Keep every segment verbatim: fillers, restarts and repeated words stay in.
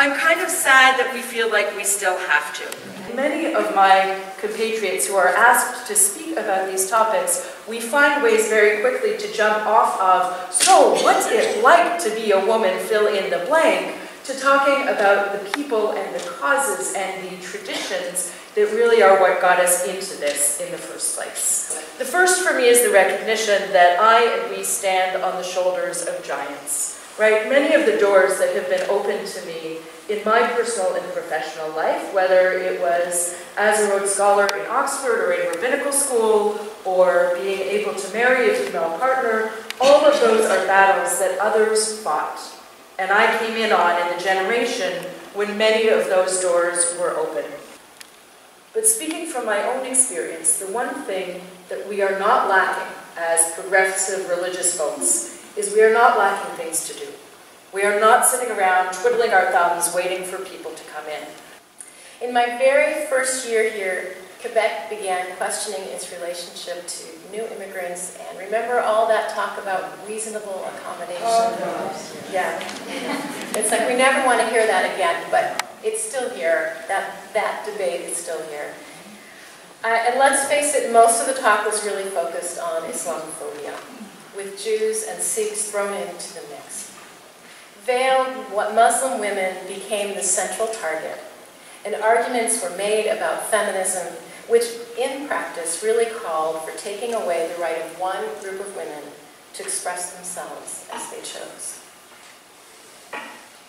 I'm kind of sad that we feel like we still have to. Many of my compatriots who are asked to speak about these topics, we find ways very quickly to jump off of, so what's it like to be a woman, fill in the blank, to talking about the people and the causes and the traditions that really are what got us into this in the first place. The first for me is the recognition that I and we stand on the shoulders of giants, right? Many of the doors that have been opened to me in my personal and professional life, whether it was as a Rhodes Scholar in Oxford or in rabbinical school, or being able to marry a female partner, all of those are battles that others fought. And I came in on in the generation when many of those doors were open. But speaking from my own experience, the one thing that we are not lacking as progressive religious folks is we are not lacking things to do. We are not sitting around twiddling our thumbs waiting for people to come in. In my very first year here, Quebec began questioning its relationship to new immigrants, and remember all that talk about reasonable accommodation? Oh, no. Yeah. It's like we never want to hear that again, but it's still here. That, that debate is still here. Uh, and let's face it, most of the talk was really focused on Islamophobia, with Jews and Sikhs thrown into the mix. Veiled Muslim women became the central target, and arguments were made about feminism, which in practice really called for taking away the right of one group of women to express themselves as they chose.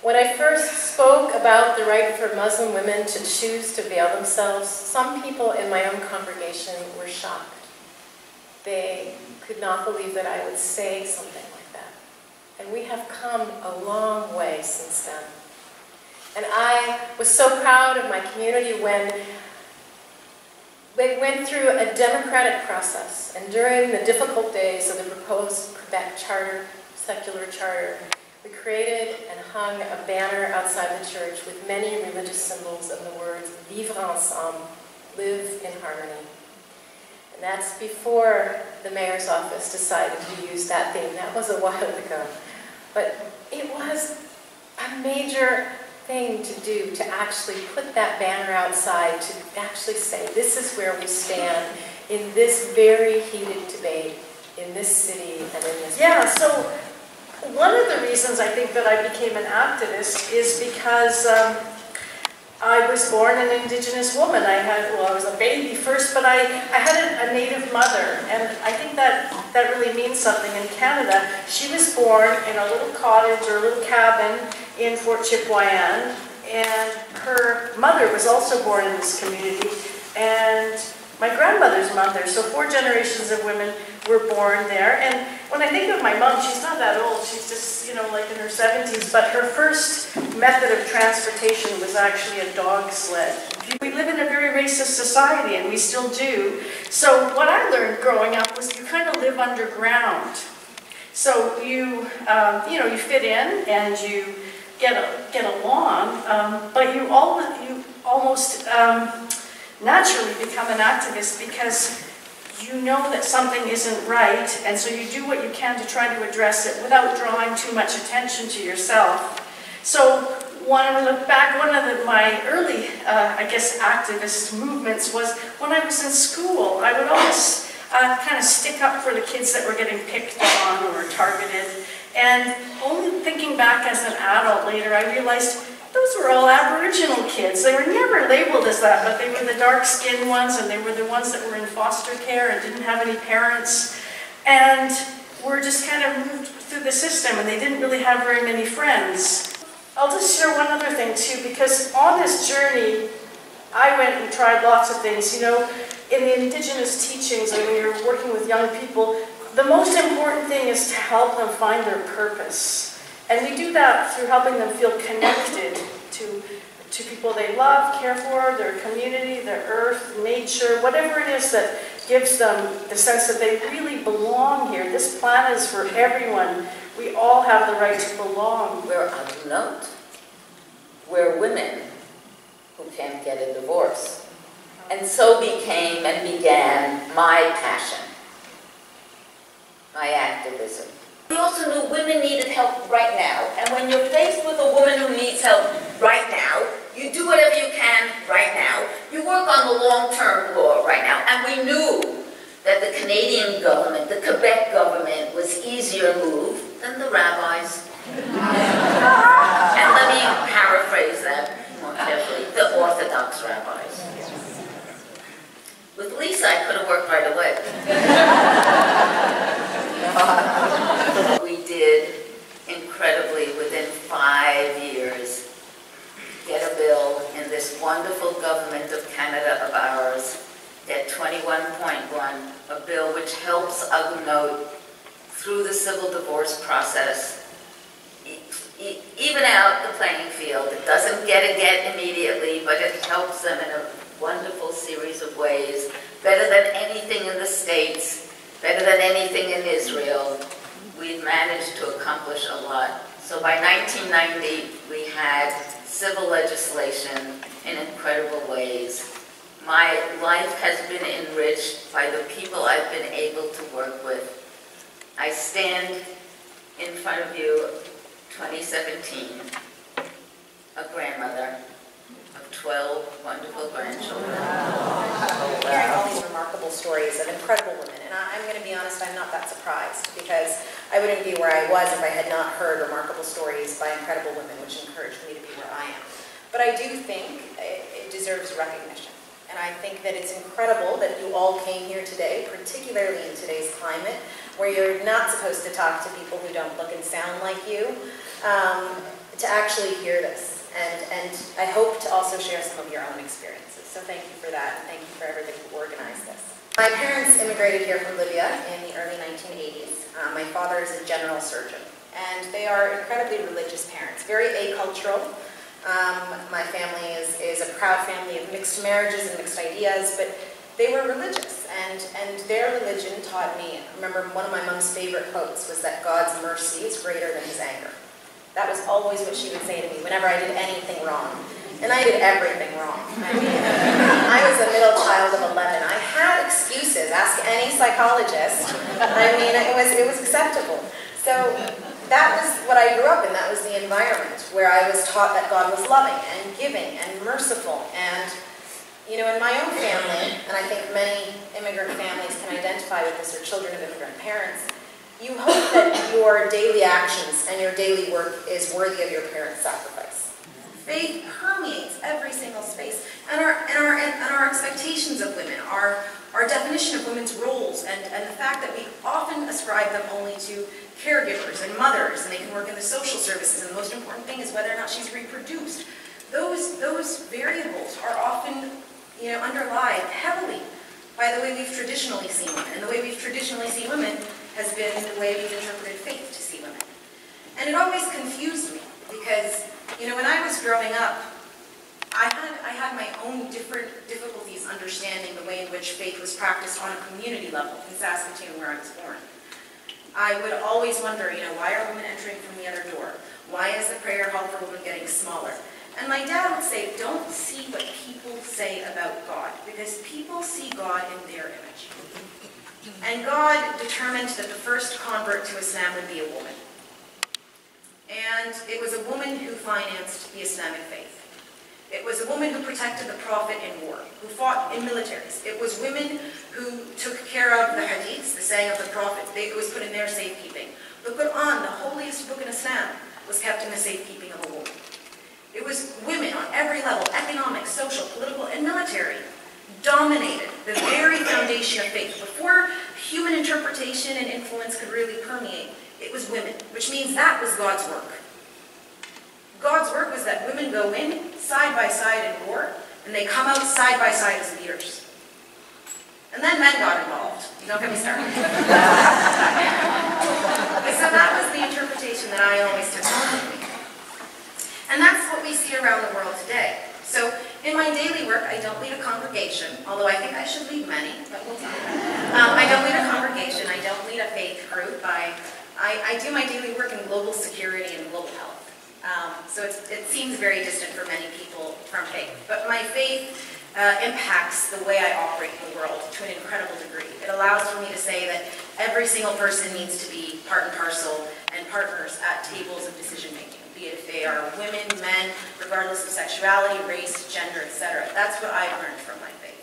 When I first spoke about the right for Muslim women to choose to veil themselves, some people in my own congregation were shocked. They could not believe that I would say something like that. And we have come a long way since then. And I was so proud of my community when they went through a democratic process, and during the difficult days of the proposed Quebec charter, secular charter, we created and hung a banner outside the church with many religious symbols and the words, vivre ensemble, live in harmony. And that's before the mayor's office decided to use that theme. That was a while ago. But it was a major thing to do, to actually put that banner outside, to actually say, this is where we stand in this very heated debate in this city and in this yeah, place. So one of the reasons I think that I became an activist is because um, I was born an Indigenous woman. I had, well, I was a baby first, but I, I had a, a Native mother, and I think that that really means something in Canada. She was born in a little cottage or a little cabin in Fort Chipewyan, and her mother was also born in this community, and my grandmother's mother, so four generations of women were born there. And when I think of my mom, she's not that old, she's just, you know, like in her seventies, but her first method of transportation was actually a dog sled. We live in a very racist society, and we still do, so what I learned growing up was you kind of live underground. So you, um, you know, you fit in, and you Get, a, get along, um, but you, all, you almost um, naturally become an activist because you know that something isn't right, and so you do what you can to try to address it without drawing too much attention to yourself. So when I look back, one of the, my early, uh, I guess, activist movements was when I was in school. I would always uh, kind of stick up for the kids that were getting picked on or targeted. And only thinking back as an adult later, I realized those were all Aboriginal kids. They were never labeled as that, but they were the dark-skinned ones, and they were the ones that were in foster care and didn't have any parents, and were just kind of moved through the system, and they didn't really have very many friends. I'll just share one other thing, too, because on this journey, I went and tried lots of things. You know, in the Indigenous teachings, and when you're working with young people, the most important thing is to help them find their purpose. And we do that through helping them feel connected to, to people they love, care for, their community, their earth, nature, whatever it is that gives them the sense that they really belong here. This planet is for everyone. We all have the right to belong. We're Agunot. We're women who can't get a divorce. And so became and began my passion. My activism. We also knew women needed help right now, and when you're faced with a woman who needs help right Quebec government was easier moved than the rabbis. And let me paraphrase that more carefully, the Orthodox rabbis. With Lisa, I could have worked right away. We did incredibly, within five years, get a bill in this wonderful government of Canada of ours, that twenty-one point one, a bill which helps Agunot through the civil divorce process, e e even out the playing field. It doesn't get a get immediately, but it helps them in a wonderful series of ways, better than anything in the States, better than anything in Israel. We've managed to accomplish a lot. So by nineteen ninety, we had civil legislation in incredible ways. My life has been enriched by the people I've been able to work with. I stand in front of you, twenty seventeen, a grandmother of twelve wonderful grandchildren. Wow. Wow. All these remarkable stories of incredible women, and I, I'm going to be honest, I'm not that surprised, because I wouldn't be where I was if I had not heard remarkable stories by incredible women, which encouraged me to be where I am. But I do think it, it deserves recognition. And I think that it's incredible that you all came here today, particularly in today's climate, where you're not supposed to talk to people who don't look and sound like you, um, to actually hear this. And, and I hope to also share some of your own experiences. So thank you for that, and thank you for everything who organized this. My parents immigrated here from Libya in the early nineteen eighties. Um, my father is a general surgeon, and they are incredibly religious parents, very acultural. Um, my family is, is a proud family of mixed marriages and mixed ideas, but they were religious, and, and their religion taught me, I remember one of my mom's favorite quotes was that God's mercy is greater than his anger. That was always what she would say to me whenever I did anything wrong. And I did everything wrong. I mean, I was a middle child of eleven. I had excuses, ask any psychologist. I mean, it was, it was acceptable. So that was what I grew up in. That was the environment where I was taught that God was loving and giving and merciful. And, you know, in my own family, and I think many immigrant families can identify with this, or children of immigrant parents, you hope that your daily actions and your daily work is worthy of your parents' sacrifice. Faith permeates every single space. And our, and our, and our expectations of women, our, our definition of women's roles, and, and the fact that we often ascribe them only to caregivers and mothers, and they can work in the social services, and the most important thing is whether or not she's reproduced. Those, those variables are often, you know, underlied heavily by the way we've traditionally seen women. And the way we've traditionally seen women has been the way we've interpreted faith to see women. And it always confused me, because, you know, when I was growing up, I had, I had my own different difficulties understanding the way in which faith was practiced on a community level in Saskatoon, where I was born. I would always wonder, you know, why are women entering from the other door? Why is the prayer hall for women getting smaller? And my dad would say, don't see what people say about God, because people see God in their image. And God determined that the first convert to Islam would be a woman. And it was a woman who financed the Islamic faith. It was a woman who protected the Prophet in war, who fought in militaries. It was women who took care of the Hadiths, the saying of the Prophet. They, it was put in their safekeeping. The Qur'an, the holiest book in Islam, was kept in the safekeeping of a woman. It was women on every level, economic, social, political, and military, dominated the very foundation of faith. Before human interpretation and influence could really permeate, it was women, which means that was God's work. God's work was that women go in side by side in war, and they come out side by side as leaders. And then men got involved. Don't get me started. So that was the interpretation that I always took on. And that's what we see around the world today. So in my daily work, I don't lead a congregation, although I think I should lead many, but we'll talk about it. Um, I don't lead a congregation. I don't lead a faith group. I, I, I do my daily work in global security and global health. Um, so it's, it seems very distant for many people from faith. But my faith uh, impacts the way I operate in the world to an incredible degree. It allows for me to say that every single person needs to be part and parcel and partners at tables of decision-making, be it if they are women, men, regardless of sexuality, race, gender, et cetera. That's what I learned from my faith.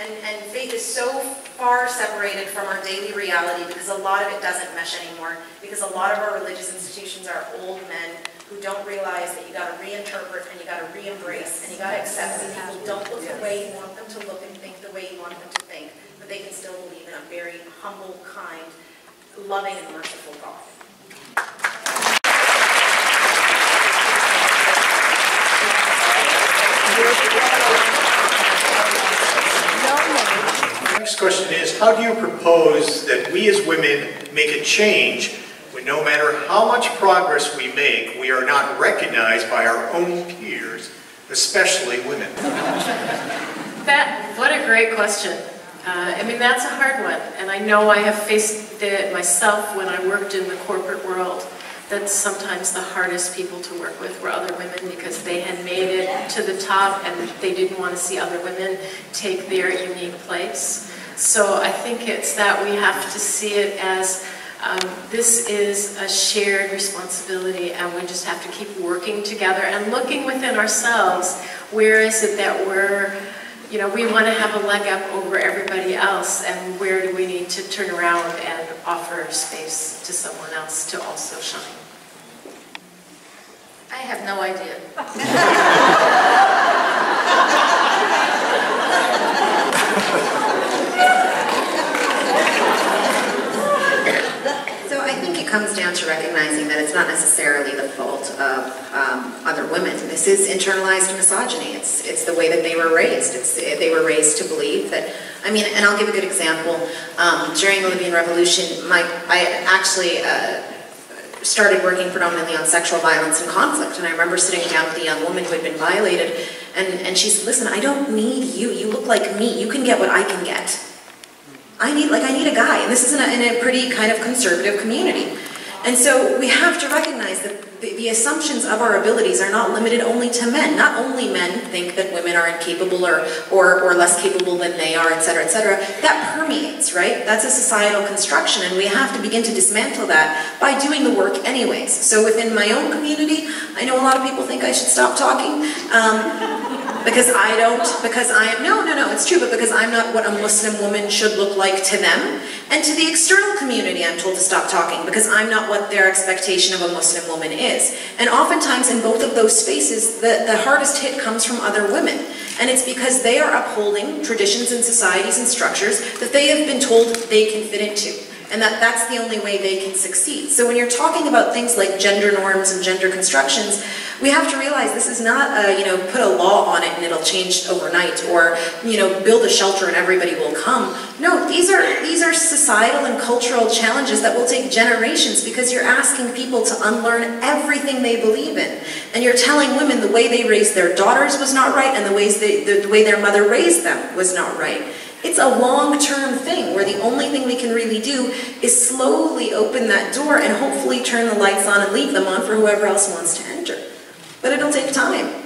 And, and faith is so far separated from our daily reality because a lot of it doesn't mesh anymore, because a lot of our religious institutions are old men who don't realize that you got to reinterpret and you got to re-embrace and you got to accept that people don't look the way you want them to look and think the way you want them to think, but they can still believe in a very humble, kind, loving, and merciful God. Next question is, how do you propose that we as women make a change when no matter how much progress we make, we are not recognized by our own peers, especially women? That, what a great question. Uh, I mean, that's a hard one, and I know I have faced it myself when I worked in the corporate world. That's sometimes the hardest people to work with were other women because they had made it to the top and they didn't want to see other women take their unique place. So I think it's that we have to see it as um, this is a shared responsibility and we just have to keep working together and looking within ourselves. Where is it that we're, you know, we want to have a leg up over everybody else, and where do we need to turn around and offer space to someone else to also shine? I have no idea. So I think it comes down to recognizing that it's not necessarily the fault of um, other women. This is internalized misogyny. It's, it's the way that they were raised. It's, they were raised to believe that. I mean, and I'll give a good example. Um, during the Libyan Revolution, my, I actually uh, started working predominantly on sexual violence and conflict, and I remember sitting down with a young woman who had been violated, and, and she said, listen, I don't need you, you look like me, you can get what I can get. I need, like, I need a guy, and this is in a, in a pretty kind of conservative community. And so we have to recognize that the, the assumptions of our abilities are not limited only to men. Not only men think that women are incapable or, or, or less capable than they are, et cetera, et cetera. That permeates, right? That's a societal construction, and we have to begin to dismantle that by doing the work anyways. So within my own community, I know a lot of people think I should stop talking. Um, because I don't, because I am, no, no, no, it's true, but because I'm not what a Muslim woman should look like to them. And to the external community, I'm told to stop talking, because I'm not what their expectation of a Muslim woman is. And oftentimes in both of those spaces, the, the hardest hit comes from other women. And it's because they are upholding traditions and societies and structures that they have been told they can fit into, and that that's the only way they can succeed. So when you're talking about things like gender norms and gender constructions, we have to realize this is not a, you know, put a law on it and it'll change overnight, or, you know, build a shelter and everybody will come. No, these are, these are societal and cultural challenges that will take generations, because you're asking people to unlearn everything they believe in. And you're telling women the way they raised their daughters was not right, and the, ways they, the, the way their mother raised them was not right. It's a long-term thing where the only thing we can really do is slowly open that door and hopefully turn the lights on and leave them on for whoever else wants to enter. But it'll take time.